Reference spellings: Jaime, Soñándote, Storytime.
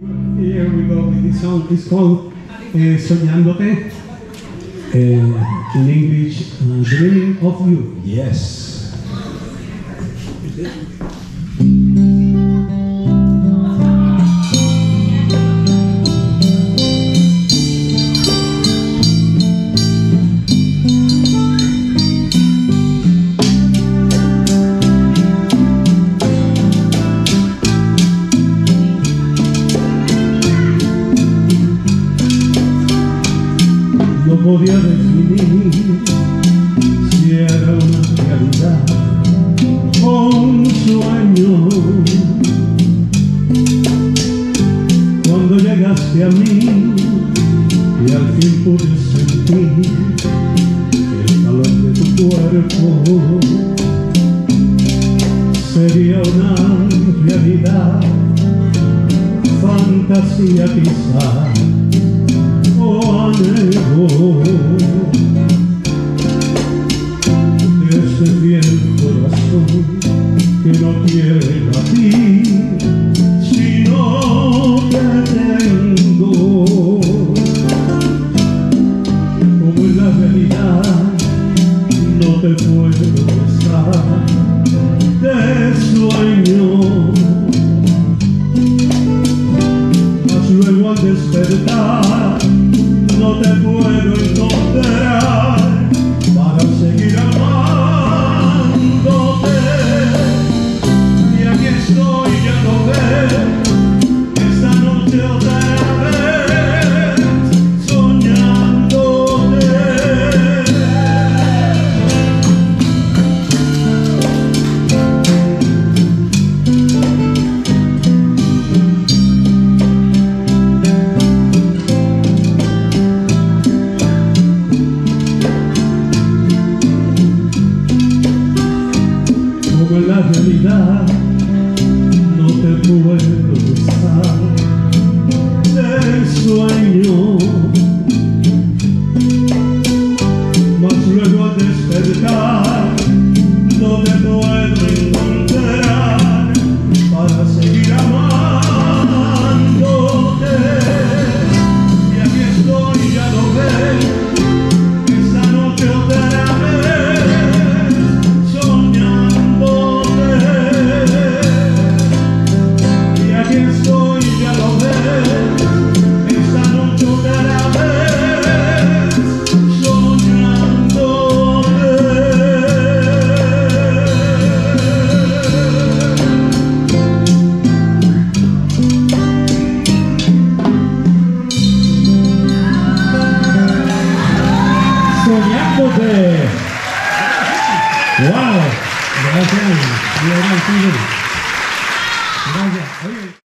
Here we go with this song. It's called Soñándote. In English, Dreaming of You. Yes. No podía definir si era una realidad o un sueño. Cuando llegaste a mí y al fin pude sentir el calor de tu cuerpo, sería una realidad, fantasía quizá. Ese fiel corazón que no quiere latir si no te tengo, como en la realidad no te puedo besar de sueño, mas luego al despertar no te puedo encontrar para seguir amándote. Y aquí estoy, ya lo ves, esta noche otra vez, soñándote. La realidad no te puedo besar de sueño, mas luego al despertar no te puedo encontrar para seguir amándote. Y aquí estoy, ya lo ves, esta noche otra vez, soñando. Soñándote. Wow. Gracias. Gracias.